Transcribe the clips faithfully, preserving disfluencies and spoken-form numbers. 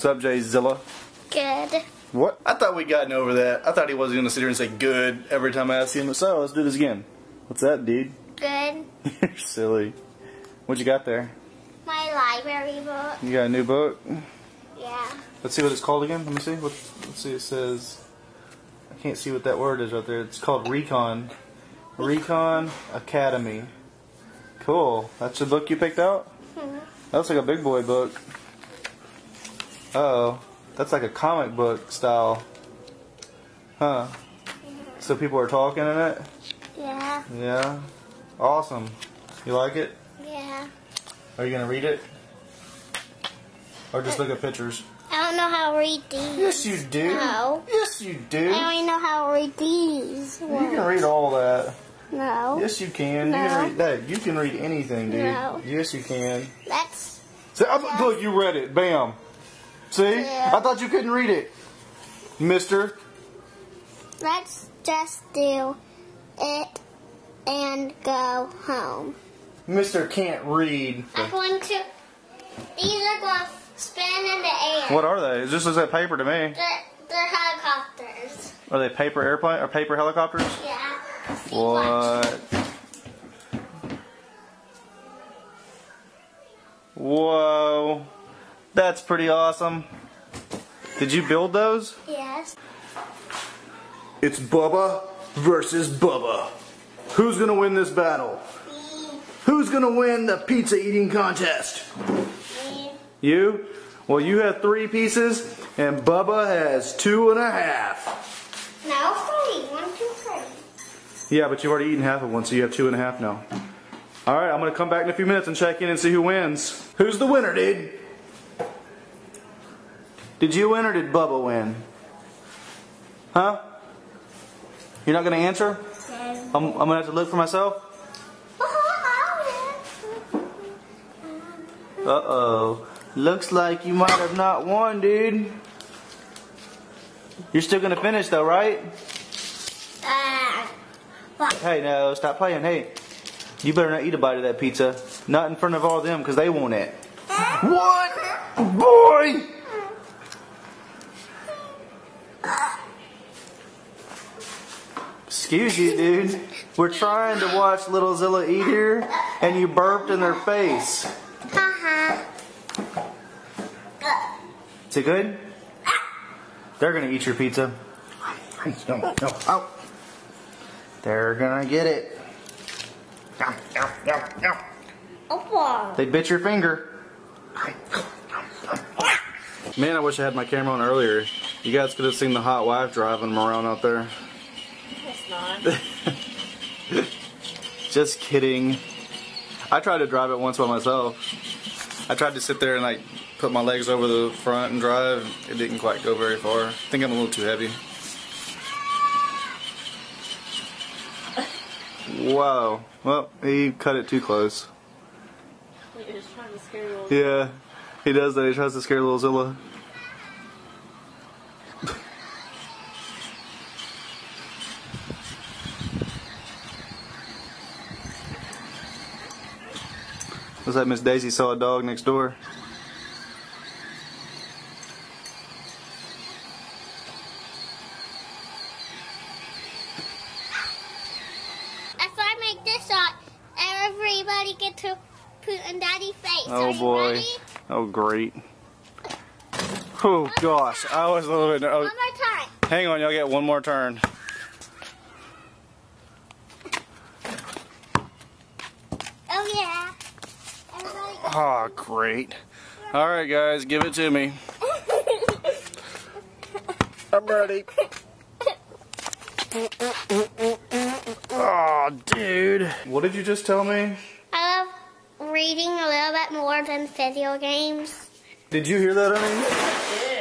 What's up, Jayzilla? Good. What? I thought we'd gotten over that. I thought he wasn't going to sit here and say good every time I asked him. So, let's do this again. What's up, dude? Good. You're silly. What you got there? My library book. You got a new book? Yeah. Let's see what it's called again. Let me see. What, let's see. It says... I can't see what that word is right there. It's called Recon. Recon Academy. Cool. That's the book you picked out? Mm-hmm. That's like a big boy book. Uh-oh. That's like a comic book style. Huh. Mm-hmm. So people are talking in it? Yeah. Yeah. Awesome. You like it? Yeah. Are you going to read it? Or just look at pictures? I don't know how to read these. Yes, you do. No. Yes, you do. I only know how to read these. Well, you can read all that. No. Yes, you can. No. You can read that. You can read anything, dude. No. Yes, you can. That's... See, I, that's look, you read it. Bam. See? Yeah. I thought you couldn't read it, mister. Let's just do it and go home. Mister can't read. I'm going to... These are going to spin in the air. What are they? It just looks like paper to me. They're, they're helicopters. Are they paper airplane or paper helicopters? Yeah. What? Whoa. That's pretty awesome. Did you build those? Yes. It's Bubba versus Bubba. Who's gonna win this battle? Me. Who's gonna win the pizza eating contest? Me. You? Well, you have three pieces and Bubba has two and a half. No, three. One, two, three. Yeah, but you've already eaten half of one, so you have two and a half now. Alright, I'm gonna come back in a few minutes and check in and see who wins. Who's the winner, dude? Did you win or did Bubba win? Huh? You're not going to answer? No. I'm, I'm going to have to look for myself? Uh-oh. Looks like you might have not won, dude. You're still going to finish, though, right? Uh, what? Hey, no, stop playing. Hey, you better not eat a bite of that pizza. Not in front of all them, because they want it. What? Boy! Excuse you, dude. We're trying to watch Little Zilla eat here, and you burped in their face. Uh-huh. Is it good? They're gonna eat your pizza. No, no, oh. They're gonna get it. No, no, no, no. They bit your finger. Man, I wish I had my camera on earlier. You guys could have seen the hot wife driving them around out there. Just kidding. I tried to drive it once by myself. I tried to sit there and like put my legs over the front and drive. It didn't quite go very far. I think I'm a little too heavy. Wow. Well, he cut it too close. He was trying to scare Little Zilla. Yeah, he does that. He tries to scare Little Zilla. Looks like Miss Daisy saw a dog next door. If I make this shot, everybody gets to poot in Daddy's face. Oh boy. Oh great. Oh gosh, I was a little bit nervous. One more turn. Hang on, y'all get one more turn. Oh yeah. Oh, great. Alright, guys, give it to me. I'm ready. Oh, dude. What did you just tell me? I love reading a little bit more than video games. Did you hear that, honey?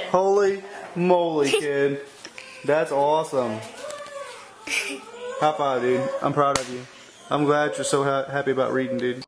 Yeah. Holy moly, kid. That's awesome. High five, dude. I'm proud of you. I'm glad you're so ha happy about reading, dude.